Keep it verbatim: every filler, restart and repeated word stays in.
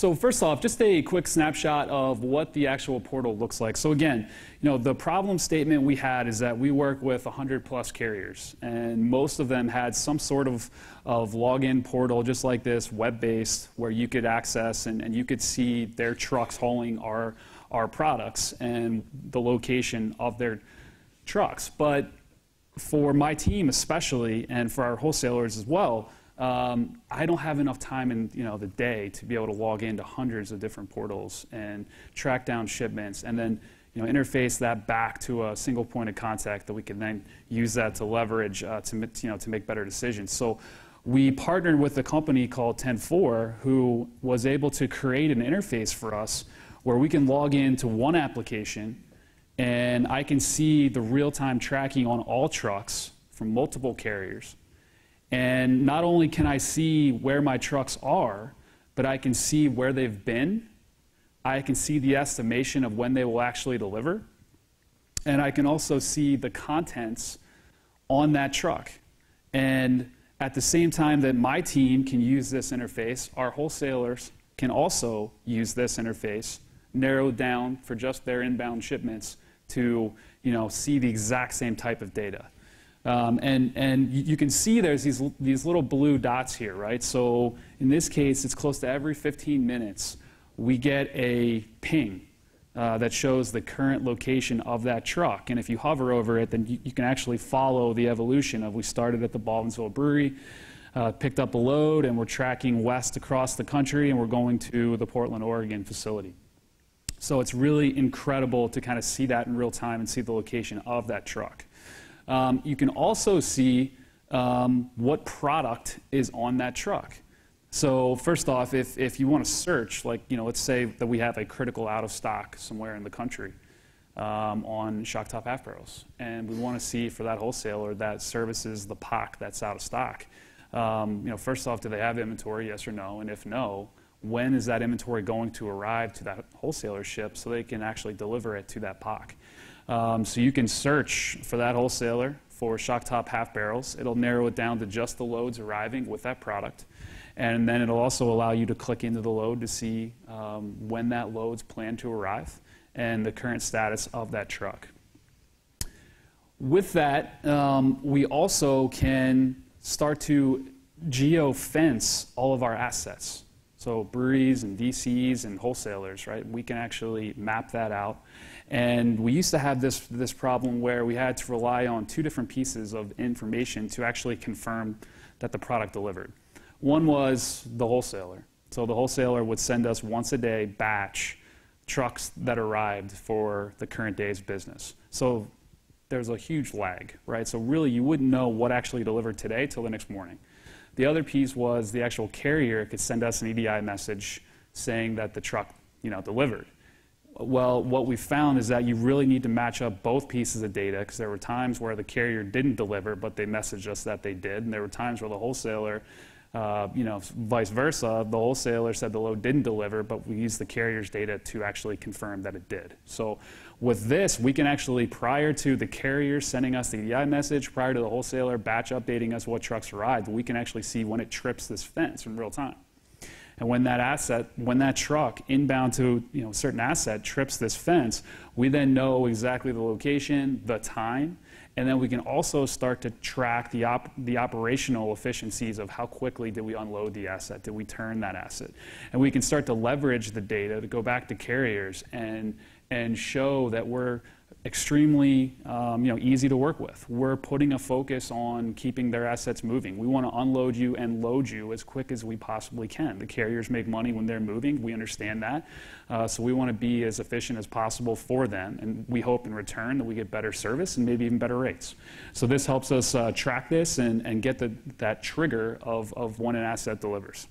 So first off, just a quick snapshot of what the actual portal looks like. So again, you know, the problem statement we had is that we work with one hundred plus carriers, and most of them had some sort of, of login portal just like this, web-based, where you could access and, and you could see their trucks hauling our, our products and the location of their trucks. But for my team especially, and for our wholesalers as well, Um, I don't have enough time in you know the day to be able to log into hundreds of different portals and track down shipments, and then you know interface that back to a single point of contact that we can then use that to leverage uh, to you know to make better decisions. So we partnered with a company called ten four, who was able to create an interface for us where we can log into one application, and I can see the real-time tracking on all trucks from multiple carriers. And not only can I see where my trucks are, but I can see where they've been. I can see the estimation of when they will actually deliver. And I can also see the contents on that truck. And at the same time that my team can use this interface, our wholesalers can also use this interface, narrowed down for just their inbound shipments, to you know, see the exact same type of data. Um, and, and you can see there's these, these little blue dots here, right? So in this case, it's close to every fifteen minutes, we get a ping uh, that shows the current location of that truck. And if you hover over it, then you, you can actually follow the evolution of, we started at the Baldwinsville Brewery, uh, picked up a load, and we're tracking west across the country, and we're going to the Portland, Oregon facility. So it's really incredible to kind of see that in real time and see the location of that truck. Um, you can also see um, what product is on that truck. So first off, if, if you want to search, like, you know, let's say that we have a critical out of stock somewhere in the country um, on Shocktop half barrels, and we want to see for that wholesaler that services the P O C that's out of stock. Um, you know, first off, do they have inventory, yes or no? And if no, when is that inventory going to arrive to that wholesaler ship so they can actually deliver it to that P O C? Um, so you can search for that wholesaler for Shocktop half barrels. It'll narrow it down to just the loads arriving with that product. And then it'll also allow you to click into the load to see um, when that load's planned to arrive and the current status of that truck. With that, um, we also can start to geo-fence all of our assets. So breweries and D Cs and wholesalers, right? We can actually map that out. And we used to have this, this problem where we had to rely on two different pieces of information to actually confirm that the product delivered. One was the wholesaler. So the wholesaler would send us once a day batch trucks that arrived for the current day's business. So there's a huge lag, right? So really you wouldn't know what actually delivered today till the next morning. The other piece was the actual carrier could send us an E D I message saying that the truck, you know, delivered. Well, what we found is that you really need to match up both pieces of data, because there were times where the carrier didn't deliver, but they messaged us that they did, and there were times where the wholesaler, uh, you know, vice versa, the wholesaler said the load didn't deliver, but we used the carrier's data to actually confirm that it did. So with this, we can actually, prior to the carrier sending us the E D I message, prior to the wholesaler batch updating us what trucks arrived, we can actually see when it trips this fence in real time. And when that asset, when that truck inbound to you know, a certain asset trips this fence, we then know exactly the location, the time, and then we can also start to track the, op the operational efficiencies of how quickly did we unload the asset, did we turn that asset. And we can start to leverage the data to go back to carriers and, and show that we're extremely um, you know, easy to work with. We're putting a focus on keeping their assets moving. We want to unload you and load you as quick as we possibly can. The carriers make money when they're moving. We understand that. Uh, so we want to be as efficient as possible for them. And we hope in return that we get better service and maybe even better rates. So this helps us uh, track this and, and get the, that trigger of, of when an asset delivers.